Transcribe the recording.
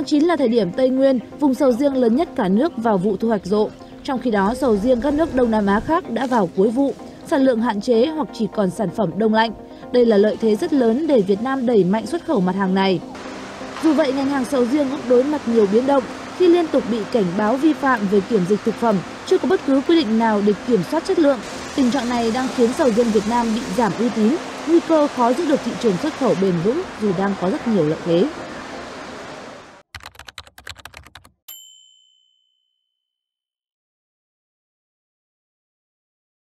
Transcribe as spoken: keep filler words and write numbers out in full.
tháng chín là thời điểm Tây Nguyên, vùng sầu riêng lớn nhất cả nước vào vụ thu hoạch rộ. Trong khi đó, sầu riêng các nước Đông Nam Á khác đã vào cuối vụ, sản lượng hạn chế hoặc chỉ còn sản phẩm đông lạnh. Đây là lợi thế rất lớn để Việt Nam đẩy mạnh xuất khẩu mặt hàng này. Dù vậy, ngành hàng sầu riêng cũng đối mặt nhiều biến động khi liên tục bị cảnh báo vi phạm về kiểm dịch thực phẩm, chưa có bất cứ quy định nào để kiểm soát chất lượng. Tình trạng này đang khiến sầu riêng Việt Nam bị giảm uy tín, nguy cơ khó giữ được thị trường xuất khẩu bền vững dù đang có rất nhiều lợi thế.